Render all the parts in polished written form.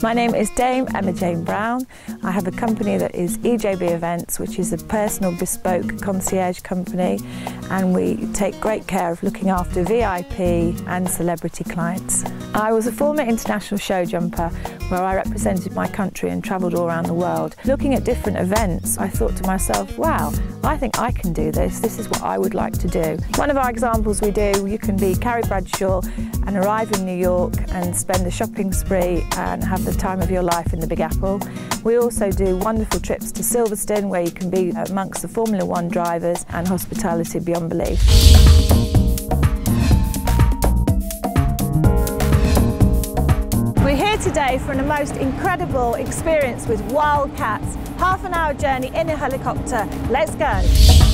My name is Dame Emma Jane Brown. I have a company that is EJB Events, which is a personal bespoke concierge company, and we take great care of looking after VIP and celebrity clients. I was a former international show jumper where I represented my country and travelled all around the world. Looking at different events, I thought to myself, wow, I think I can do this. This is what I would like to do. One of our examples we do, you can be Carrie Bradshaw and arrive in New York and spend a shopping spree and have the time of your life in the Big Apple. We also do wonderful trips to Silverstone where you can be amongst the Formula One drivers, and hospitality beyond belief. We're here today for the most incredible experience with wildcats. Half an hour journey in a helicopter. Let's go.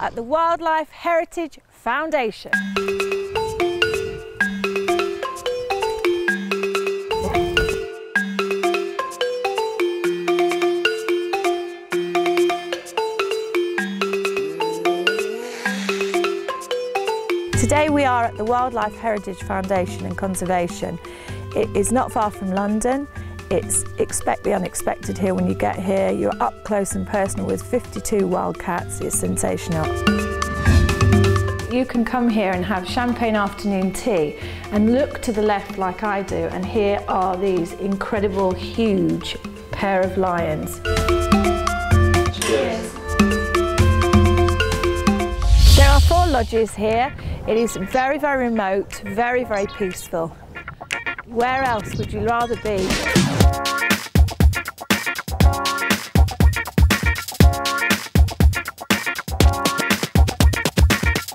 At the Wildlife Heritage Foundation. Today we are at the Wildlife Heritage Foundation and Conservation. It is not far from London. It's expect the unexpected here. When you get here, you're up close and personal with 52 wildcats. It's sensational. You can come here and have champagne afternoon tea and look to the left like I do, and here are these incredible huge pair of lions. Cheers. There are 4 lodges here. It is very, very remote, very, very peaceful. Where else would you rather be?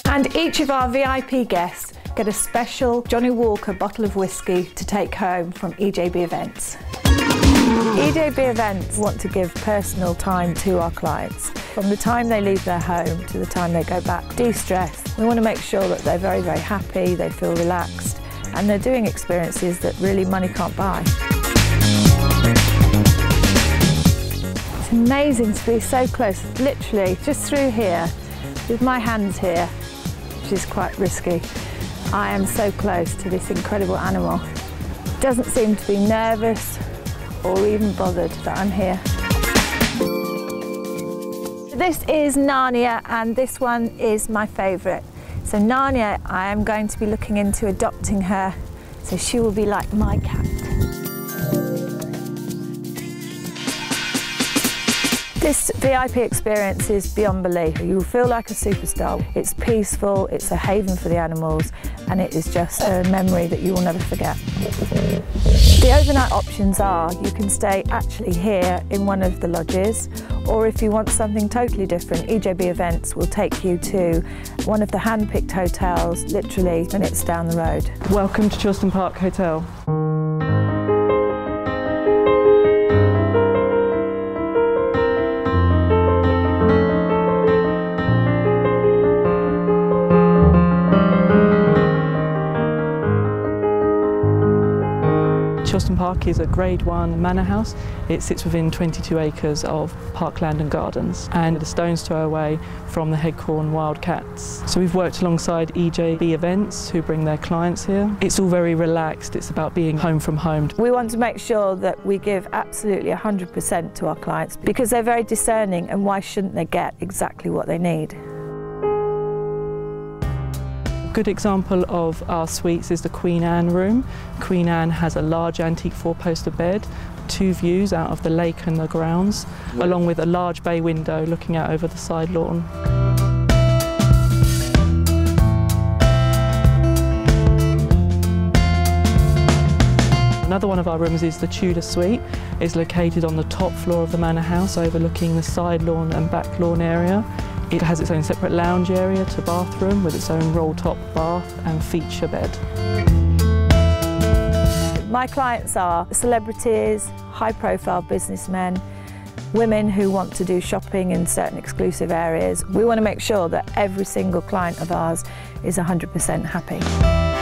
And each of our VIP guests get a special Johnny Walker bottle of whiskey to take home from EJB Events. EJB Events want to give personal time to our clients. From the time they leave their home to the time they go back, de-stress. We want to make sure that they're very, very happy, they feel relaxed, and they're doing experiences that really money can't buy. It's amazing to be so close, literally just through here, with my hands here, which is quite risky. I am so close to this incredible animal. Doesn't seem to be nervous or even bothered that I'm here. This is Narnia, and this one is my favourite. So Narnia, I am going to be looking into adopting her, so she will be like my cat. This VIP experience is beyond belief. You will feel like a superstar. It's peaceful, it's a haven for the animals, and it is just a memory that you will never forget. The overnight options are, you can stay actually here in one of the lodges, or if you want something totally different, EJB Events will take you to one of the hand-picked hotels, literally minutes down the road. Welcome to Charleston Park Hotel. Charleston Park is a Grade 1 manor house. It sits within 22 acres of parkland and gardens, and a stone's throw away from the Headcorn Wildcats. So we've worked alongside EJB Events, who bring their clients here. It's all very relaxed. It's about being home from home. We want to make sure that we give absolutely 100% to our clients, because they're very discerning, and why shouldn't they get exactly what they need? A good example of our suites is the Queen Anne room. Queen Anne has a large antique 4-poster bed, 2 views out of the lake and the grounds, along with a large bay window looking out over the side lawn. Another one of our rooms is the Tudor Suite. It's located on the top floor of the manor house, overlooking the side lawn and back lawn area. It has its own separate lounge area to bathroom with its own roll-top bath and feature bed. My clients are celebrities, high-profile businessmen, women who want to do shopping in certain exclusive areas. We want to make sure that every single client of ours is 100% happy.